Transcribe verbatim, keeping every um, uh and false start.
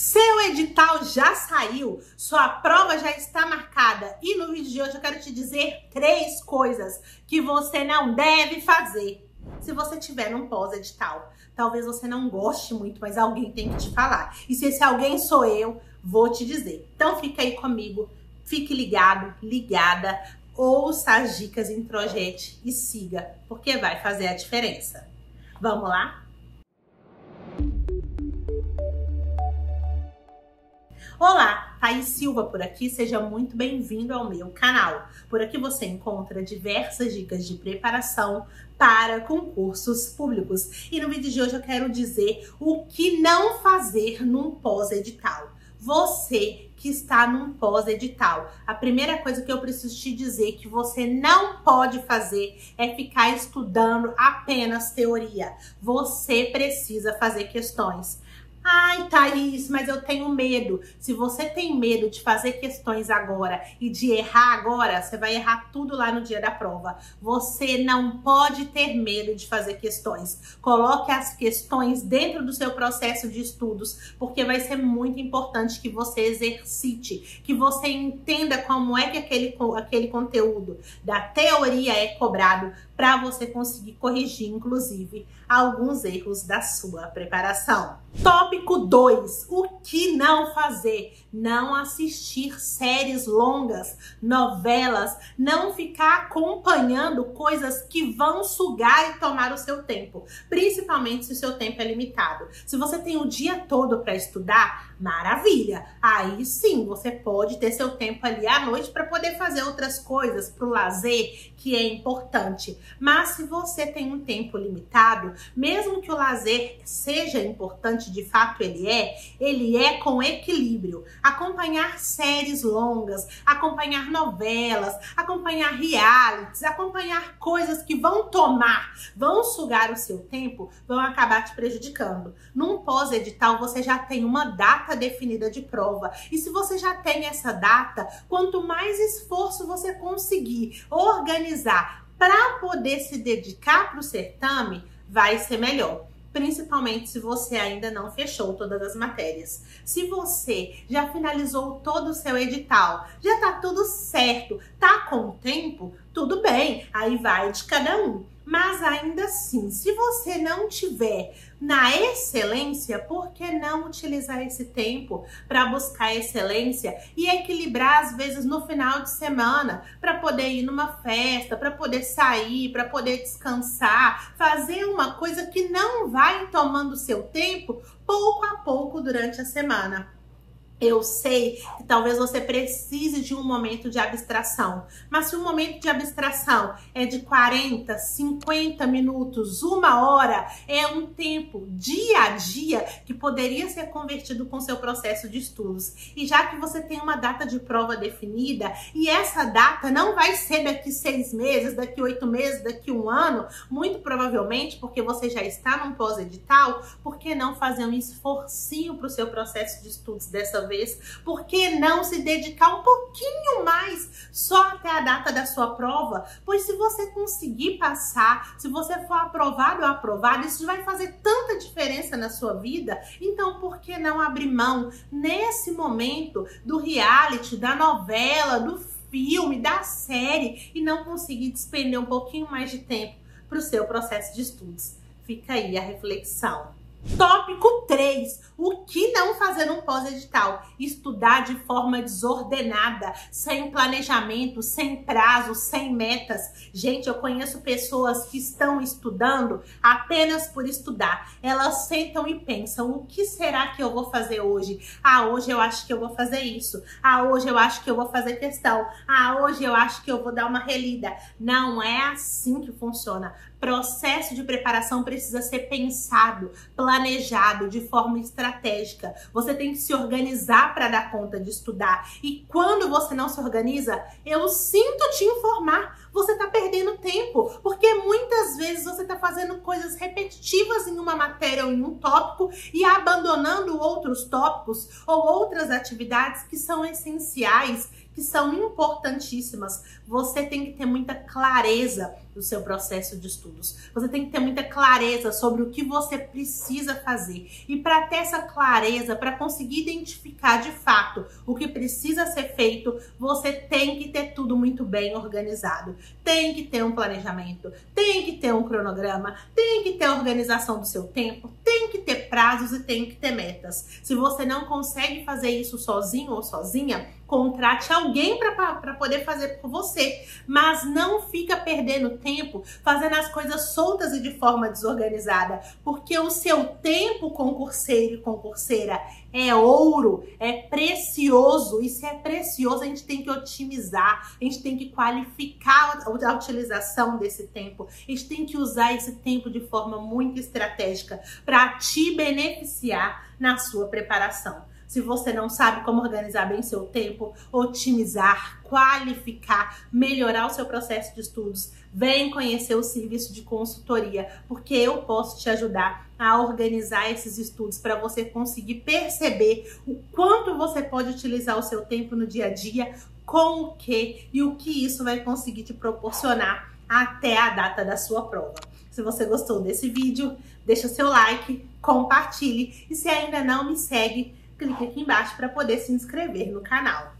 Seu edital já saiu, sua prova já está marcada e no vídeo de hoje eu quero te dizer três coisas que você não deve fazer se você tiver num pós-edital. Talvez você não goste muito, mas alguém tem que te falar. E se esse alguém sou eu, vou te dizer. Então fica aí comigo, fique ligado, ligada, ouça as dicas, introjete e siga, porque vai fazer a diferença. Vamos lá? Olá, Thaís Silva por aqui, seja muito bem-vindo ao meu canal. Por aqui você encontra diversas dicas de preparação para concursos públicos. E no vídeo de hoje eu quero dizer o que não fazer num pós-edital. Você que está num pós-edital, a primeira coisa que eu preciso te dizer que você não pode fazer é ficar estudando apenas teoria. Você precisa fazer questões. Ai, Thaís, mas eu tenho medo. Se você tem medo de fazer questões agora e de errar agora, você vai errar tudo lá no dia da prova. Você não pode ter medo de fazer questões. Coloque as questões dentro do seu processo de estudos, porque vai ser muito importante que você exercite, que você entenda como é que aquele, aquele conteúdo da teoria é cobrado para você conseguir corrigir, inclusive, alguns erros da sua preparação. Tópico dois, o que não fazer? Não assistir séries longas, novelas, não ficar acompanhando coisas que vão sugar e tomar o seu tempo, principalmente se o seu tempo é limitado. Se você tem o dia todo para estudar, maravilha! Aí sim, você pode ter seu tempo ali à noite para poder fazer outras coisas, para o lazer, que é importante. Mas se você tem um tempo limitado, mesmo que o lazer seja importante, de fato ele é, ele é com equilíbrio. Acompanhar séries longas, acompanhar novelas, acompanhar realities, acompanhar coisas que vão tomar, vão sugar o seu tempo, vão acabar te prejudicando. Num pós-edital você já tem uma data definida de prova e se você já tem essa data, quanto mais esforço você conseguir organizar para poder se dedicar para o certame, vai ser melhor. Principalmente se você ainda não fechou todas as matérias. Se você já finalizou todo o seu edital, já tá tudo certo, tá com o tempo, tudo bem, aí vai de cada um. Mas ainda assim, se você não tiver na excelência, por que não utilizar esse tempo para buscar excelência e equilibrar às vezes no final de semana para poder ir numa festa, para poder sair, para poder descansar, fazer uma coisa que não vai tomando seu tempo pouco a pouco durante a semana? Eu sei que talvez você precise de um momento de abstração, mas se um momento de abstração é de quarenta, cinquenta minutos, uma hora, é um tempo dia a dia que poderia ser convertido com seu processo de estudos. E já que você tem uma data de prova definida, e essa data não vai ser daqui seis meses, daqui oito meses, daqui um ano, muito provavelmente, porque você já está num pós-edital, por que não fazer um esforcinho para o seu processo de estudos dessa vez? vez, por que não se dedicar um pouquinho mais só até a data da sua prova? Pois se você conseguir passar, se você for aprovado ou aprovado, isso vai fazer tanta diferença na sua vida, então por que não abrir mão nesse momento do reality, da novela, do filme, da série e não conseguir despender um pouquinho mais de tempo para o seu processo de estudos? Fica aí a reflexão. Tópico três, o que não fazer num pós-edital? Estudar de forma desordenada, sem planejamento, sem prazo, sem metas. Gente, eu conheço pessoas que estão estudando apenas por estudar. Elas sentam e pensam, o que será que eu vou fazer hoje? Ah, hoje eu acho que eu vou fazer isso. Ah, hoje eu acho que eu vou fazer questão. Ah, hoje eu acho que eu vou dar uma relida. Não é assim que funciona. Processo de preparação precisa ser pensado, planejado, de forma estratégica. Você tem que se organizar para dar conta de estudar. E quando você não se organiza, eu sinto te informar, você está perdendo tempo, porque muitas vezes você está fazendo coisas repetitivas em uma matéria ou em um tópico e abandonando outros tópicos ou outras atividades que são essenciais, que são importantíssimas. Você tem que ter muita clareza do seu processo de estudos. Você tem que ter muita clareza sobre o que você precisa fazer. E para ter essa clareza, para conseguir identificar de fato o que precisa ser feito, você tem que ter tudo muito bem organizado. Tem que ter um planejamento, tem que ter um cronograma, tem que ter a organização do seu tempo, tem que ter prazos e tem que ter metas. Se você não consegue fazer isso sozinho ou sozinha, contrate alguém para poder fazer por você, mas não fica perdendo tempo fazendo as coisas soltas e de forma desorganizada, porque o seu tempo, concurseiro e concurseira, é ouro, é precioso, e se é precioso a gente tem que otimizar, a gente tem que qualificar a utilização desse tempo, a gente tem que usar esse tempo de forma muito estratégica para te beneficiar na sua preparação. Se você não sabe como organizar bem seu tempo, otimizar, qualificar, melhorar o seu processo de estudos, vem conhecer o serviço de consultoria, porque eu posso te ajudar a organizar esses estudos para você conseguir perceber o quanto você pode utilizar o seu tempo no dia a dia, com o que e o que isso vai conseguir te proporcionar até a data da sua prova. Se você gostou desse vídeo, deixa seu like, compartilhe e se ainda não me segue, clique aqui embaixo para poder se inscrever no canal.